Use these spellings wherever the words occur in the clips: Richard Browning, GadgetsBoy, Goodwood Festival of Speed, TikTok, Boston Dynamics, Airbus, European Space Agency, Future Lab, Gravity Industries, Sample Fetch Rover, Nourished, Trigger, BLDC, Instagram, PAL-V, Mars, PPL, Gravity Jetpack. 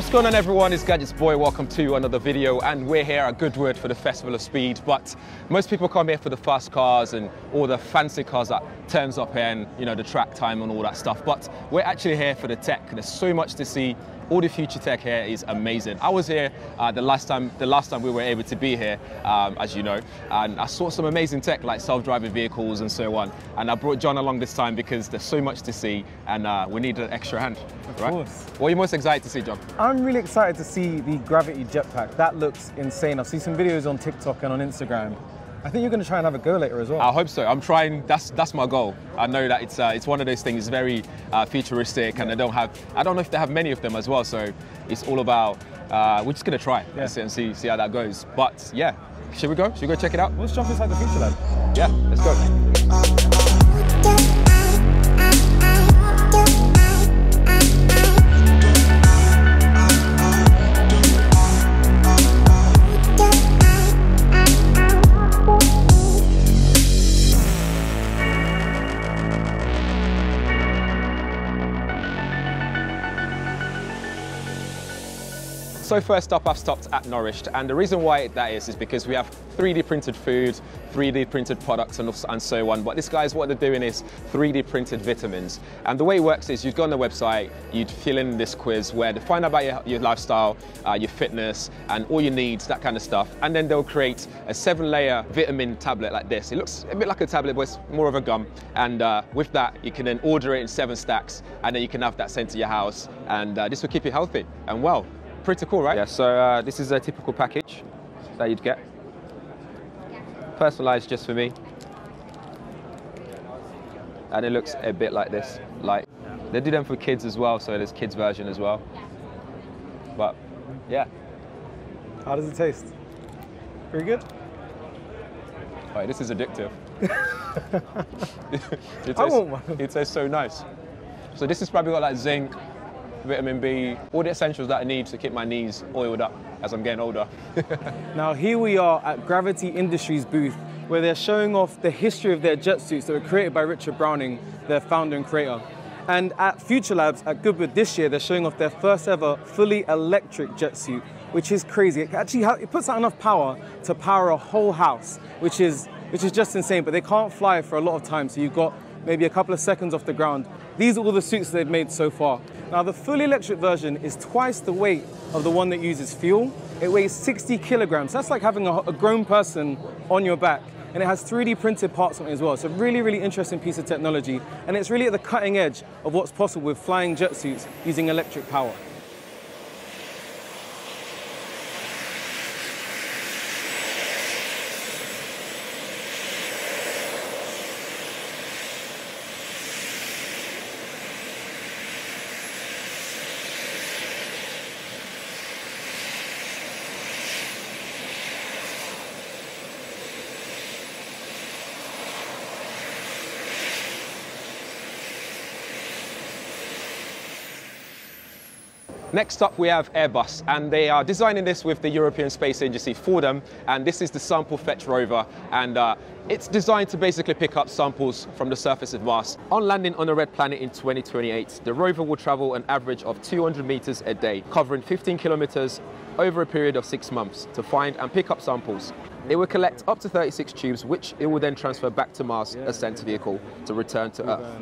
What's going on, everyone? It's GadgetsBoy. Welcome to another video, and we're here at Goodwood for the Festival of Speed. But most people come here for the fast cars and all the fancy cars that turns up here, and you know, the track time and all that stuff. But we're actually here for the tech. There's so much to see. All the future tech here is amazing. I was here the last time we were able to be here, as you know, and I saw some amazing tech like self-driving vehicles and so on. And I brought John along this time because there's so much to see, and we need an extra hand. Of course. What are you most excited to see, John? I'm really excited to see the Gravity Jetpack. That looks insane. I've seen some videos on TikTok and on Instagram. I think you're going to try and have a go later as well. I hope so. I'm trying. That's my goal. I know that it's one of those things. It's very futuristic, and I don't know if they have many of them as well. So it's all about. We're just going to try and see how that goes. But yeah, should we go? Should we go check it out? Let's jump inside the Future Lab. Yeah, let's go. So first up, I've stopped at Nourished, and the reason why that is because we have 3D printed food, 3D printed products and so on, but this guys, what they're doing is 3D printed vitamins. And the way it works is you'd go on the website, you'd fill in this quiz where they find out about your lifestyle, your fitness, and all your needs, that kind of stuff. And then they'll create a 7-layer vitamin tablet like this. It looks a bit like a tablet, but it's more of a gum. And with that, you can then order it in 7 stacks, and then you can have that sent to your house. And this will keep you healthy and well. Pretty cool, right? Yeah, so this is a typical package that you'd get. Personalized just for me. And it looks a bit like this. Like, they do them for kids as well, so there's kids version as well. But, yeah. How does it taste? Pretty good? Right, this is addictive. I want one. It tastes so nice. So this has probably got like zinc, vitamin B, all the essentials that I need to keep my knees oiled up as I'm getting older. Now here we are at Gravity Industries booth, where they're showing off the history of their jet suits that were created by Richard Browning, their founder and creator. And at Future Labs at Goodwood this year, they're showing off their first ever fully electric jet suit, which is crazy. It actually it puts out enough power to power a whole house, which is just insane. But they can't fly for a lot of time, so you've got maybe a couple of seconds off the ground. These are all the suits they've made so far. Now the fully electric version is twice the weight of the one that uses fuel. It weighs 60 kilograms. That's like having a grown person on your back. And it has 3D printed parts on it as well. It's a really, really interesting piece of technology. And it's really at the cutting edge of what's possible with flying jet suits using electric power. Next up, we have Airbus, and they are designing this with the European Space Agency for them, and this is the Sample Fetch Rover, and it's designed to basically pick up samples from the surface of Mars. On landing on the red planet in 2028, the rover will travel an average of 200 meters a day, covering 15 kilometers over a period of 6 months to find and pick up samples. It will collect up to 36 tubes, which it will then transfer back to Mars as sent vehicle to return to Earth.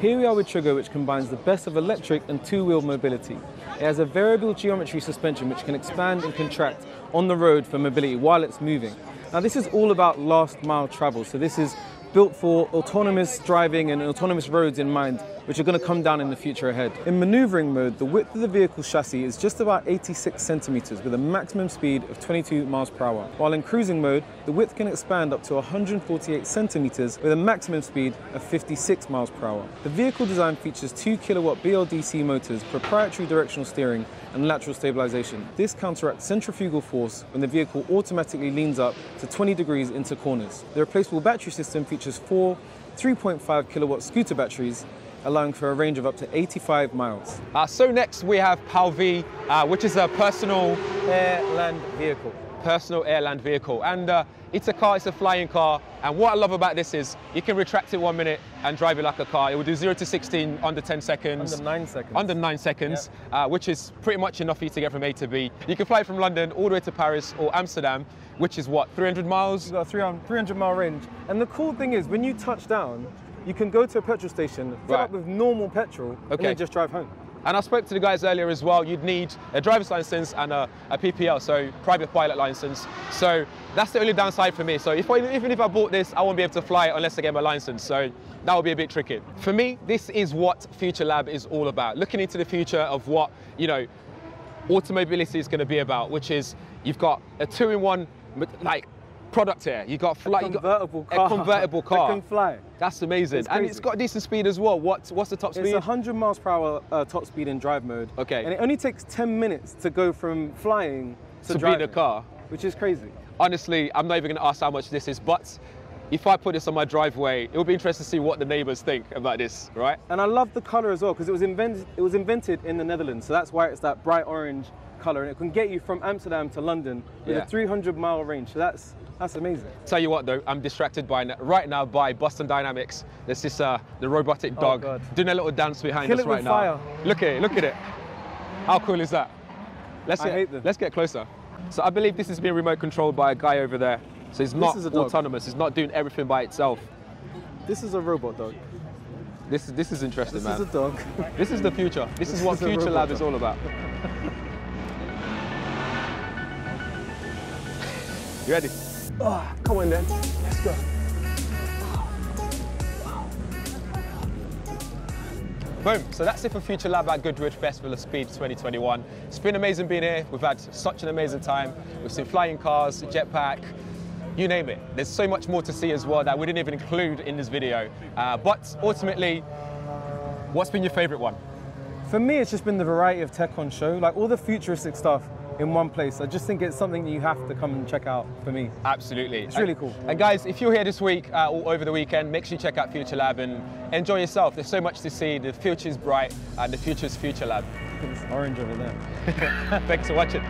Here we are with Trigger, which combines the best of electric and two-wheel mobility. It has a variable geometry suspension which can expand and contract on the road for mobility while it's moving. Now this is all about last mile travel, so this is built for autonomous driving and autonomous roads in mind, which are going to come down in the future ahead. In maneuvering mode, the width of the vehicle chassis is just about 86 centimeters with a maximum speed of 22 miles per hour. While in cruising mode, the width can expand up to 148 centimeters with a maximum speed of 56 miles per hour. The vehicle design features 2 kilowatt BLDC motors, proprietary directional steering, and lateral stabilization. This counteracts centrifugal force when the vehicle automatically leans up to 20 degrees into corners. The replaceable battery system features 4 3.5 kilowatt scooter batteries, allowing for a range of up to 85 miles. So next we have PAL-V, which is a personal airland vehicle. personal air-land vehicle. And it's a car, it's a flying car. And what I love about this is you can retract it 1 minute and drive it like a car. It will do 0 to 16 under 10 seconds. Under 9 seconds. Under 9 seconds, yeah. Which is pretty much enough for you to get from A to B. You can fly from London all the way to Paris or Amsterdam, which is what, 300 miles? You've got a 300-mile range. And the cool thing is when you touch down, you can go to a petrol station, fill up with normal petrol, and then just drive home. And I spoke to the guys earlier as well, you'd need a driver's license and a PPL, so private pilot license. So that's the only downside for me. So even if I bought this, I won't be able to fly it unless I get my license. So that would be a bit tricky. For me, this is what Future Lab is all about. Looking into the future of what, you know, automobility is going to be about, which is you've got a two-in-one, like, product here. You've got a convertible car that can fly. That's amazing. And it's got decent speed as well. What's the top speed? It's 100 miles per hour top speed in drive mode. Okay. And it only takes 10 minutes to go from flying to driving. To be in a car. Which is crazy. Honestly, I'm not even going to ask how much this is, but if I put this on my driveway, it would be interesting to see what the neighbours think about this, right? And I love the colour as well, because it was invented in the Netherlands, so that's why it's that bright orange colour, and it can get you from Amsterdam to London with a 300-mile range, so that's amazing. Tell you what though, I'm distracted right now by Boston Dynamics. There's this the robotic dog doing a little dance behind us right now. Kill it with fire. Look at it. How cool is that? Let's get closer. So I believe this is being remote controlled by a guy over there. So it's not autonomous. It's not doing everything by itself. This is a robot dog. This is interesting, man. This is a dog. This is the future. This is what Future Lab is all about. You ready? Oh, come on then, let's go. Boom, so that's it for Future Lab at Goodwood Festival of Speed 2021. It's been amazing being here. We've had such an amazing time. We've seen flying cars, jetpack, you name it. There's so much more to see as well that we didn't even include in this video. But ultimately, what's been your favorite one? For me, it's just been the variety of tech on show, like all the futuristic stuff in one place. I just think it's something that you have to come and check out for me. Absolutely. It's really cool. And guys, if you're here this week or over the weekend, make sure you check out Future Lab and enjoy yourself. There's so much to see. The future's bright and the future's Future Lab. It's orange over there. Thanks for watching.